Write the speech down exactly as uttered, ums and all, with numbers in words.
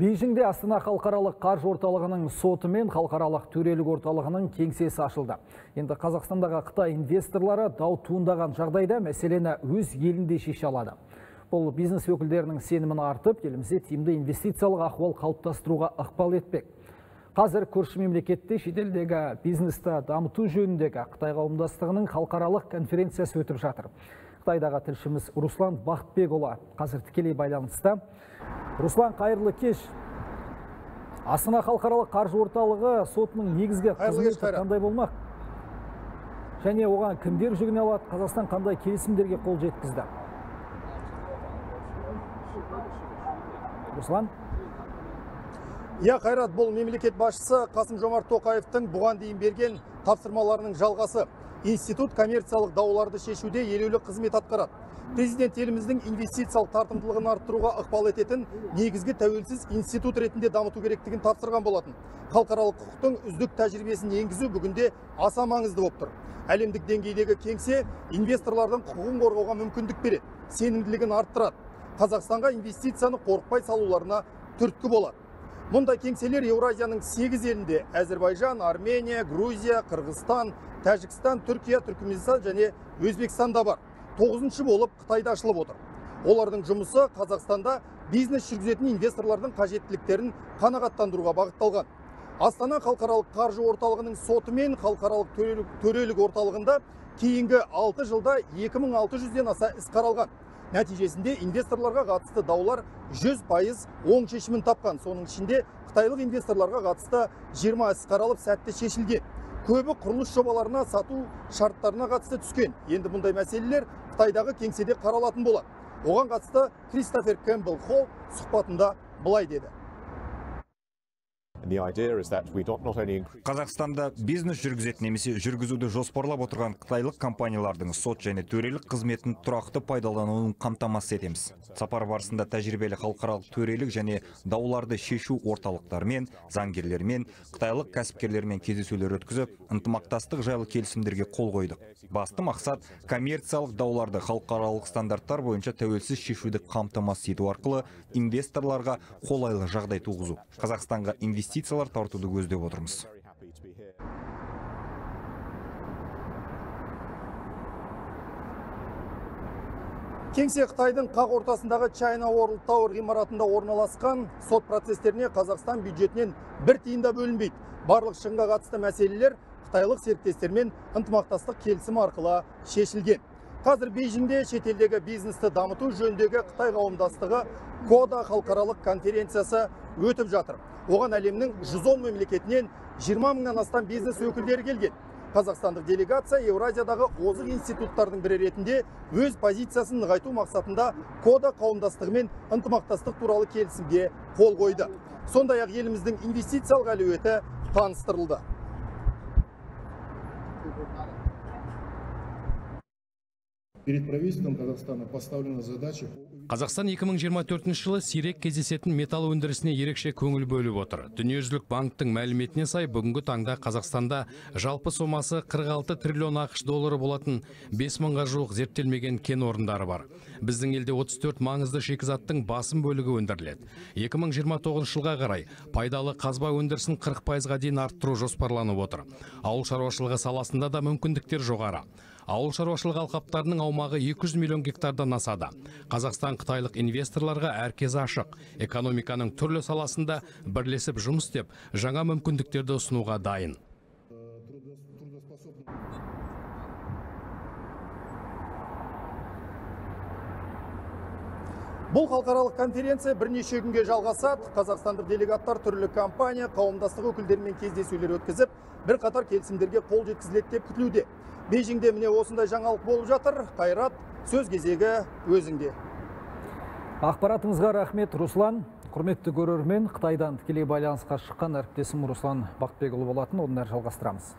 Бейжіңде Астана халықаралық қаржы орталығының соты мен Халықаралық төрелік орталығының кеңсесі ашылды. Енді Қазақстандағы Қытай инвесторлары дау туындаған жағдайда мәселені өз елінде шеше алады. Бұл бизнес өкілдерінің сенімін артып, елімізде тиімді инвестициялық ахуал қалыптастыруға ықпал етпек. Қазір көрші мемлекетте шетелдегі бизнесті дамыту жөніндегі Қытай қауымдастығының халықаралық конференциясы өтіп жатыр. Қытайдағы тілшіміз Руслан Бақытбекұлы қазір тікелей байланыста. Руслан, қайырлы кеш. Астана халықаралық қаржы орталығы сотының негізгі қызметі қандай болмақ? Және оған кімдер жүгіне алады? Қазақстан қандай келісімдерге қол жеткізді? Руслан? Иә, Қайрат, бұл мемлекет басшысы Қасым-Жомарт Тоқаевтың бұған дейін берген тапсырмаларының жалғасы. Институт коммерциялық дауларды шешуде елеулі қызмет атқарады. Президент еліміздің инвестициялық тартымдылығын арттыруға ықпал ететін негізгі тәуелсіз институт ретінде дамыту керектігін тапсырған болатын. Халықаралық құқықтың үздік тәжірибесін енгізу бүгінде аса маңызды болып тұр. Әлемдік деңгейдегі кеңсе инвесторлардың құқығын қорғауға мүмкіндік береді, сенімділігін арттырады. Қазақстанға инвестицияны қорықпай салуларына түрткі болады. Мұндай кеңселер Еуразияның сегіз елінде Әзербайжан, Армения, Грузия, Қырғызстан, Тәжікстан, Түркия, Түркменстан және Өзбекстанда бар. Тоғызыншы болып Қытайда ашылып отыр. Олардың жұмысы Қазақстанда бизнес жүргізетін инвесторлардың қажеттіліктерін қанағаттандыруға бағытталған. Астана халықаралық қаржы орталығының соты мен халықаралық төрелік, төрелік орталығында кейінгі алты жылда екі мың алты жүзден аса іс қаралған. Нәтижесінде инвесторларға қатысты даулар жүз пайыз оң шешімін тапқан. Соның ішінде қытайлық инвесторларға қатысты жиырма іс қаралып сәтті шешілген. Көбі құрылыс жобаларына сату шарттарына қатысты түскен. Енді бұндай мәселелер Қытайдағы кеңседе қаралатын болады. Оған қатысты Кристофер Кэмпбелл Холл сұхбатында былай деді. Қазақстанда бизнес жүргізетін немесе жүргізуді жоспарлап отырған қытайлық компаниялардың сот және төрелік қызметін тұрақты пайдалануын қамтамасыз етеміз. Сапар барысында тәжірибелі халықаралық төрелік және дауларды шешу орталықтарымен, заңгерлермен, қытайлық кәсіпкерлермен кездесулер өткізіп, ынтымақтастық жайлы келісімдерге қол қойдық. Басты мақсат коммерциялық дауларды халықаралық стандарттар бойынша тәуелсіз шешуді қамтамасыз ету арқылы инвесторларға қолайлы жағдай туғызу. Қазақстанға инвестиция инвестициялар тартуды көздеп отырмыз. Кеңсе Қытайдың қақ ортасындағы China World Tower ғимаратында орналасқан. Сот процестеріне Қазақстан бюджетінен бір тиын да бөлінбейді. Барлық шығынға қатысты мәселелер қытайлық серіктестермен ынтымақтастық келісімі арқылы шешілген. Қазір Бейжіңде шетелдегі бизнесті дамыту жөніндегі Қытай қауымдастығы кода халықаралық конференциясы өтіп жатыр. Оған әлемнің жүз он мемлекетінен жиырма мыңнан астам бизнес өкілдері келген. Қазақстандық делегация Еуразиядағы озық институттардың бірі ретінде өз позициясын нығайту мақсатында кода қауымдастығымен ынтымақтастық туралы келісімге қол қойды. Сондай-ақ еліміздің инвестициялық әлеуеті таныстырылды. Перед правительством Казахстана поставлена задача. Қазақстан екі мың жиырма төртінші жылы сирек кездесетін металл өндірісіне ерекше көңіл бөліп отыр. Дүниежүзілік банктің мәліметіне сай, бүгінгі таңда Қазақстанда жалпы сомасы қырық алты триллион ақш доллары болатын бес мыңға жуық зерттелмеген кен орындары бар. Біздің елде отыз төрт маңызды шикізаттың басым бөлігі өндіріледі. екі мың жиырма тоғызыншы жылға қарай пайдалы қазба өндірісін қырық пайызға дейін арттыру жоспарланып отыр. Ауыл шаруашылығы саласында да мүмкіндіктер жоғары. Ауыл шаруашылығы алқаптарының аумағы екі жүз миллион гектардан асады. Қазақстан қытайлық инвесторларға әркез ашық. Экономиканың түрлі саласында бірлесіп жұмыс істеп, жаңа мүмкіндіктерді ұсынуға дайын. Бұл халықаралық конференция бірнеше күнге жалғасады. Қазақстандық делегаттар түрлі компания, қауымдастығы өкілдерімен кездесулер өткізіп, бір қатар келісімдерге қол жеткізіледі деп күтілуде. Бейжіңде міне осындай жаңалық болып жатыр. Қайрат, сөз кезегі өзіңде. Ақпаратыңызға рахмет, Руслан. Құрметті көрермен, Қытайдан тікелей байланысқа шыққан әріптесім Руслан Бақытбекұлы болатын. Одан әрі жалғастырамыз.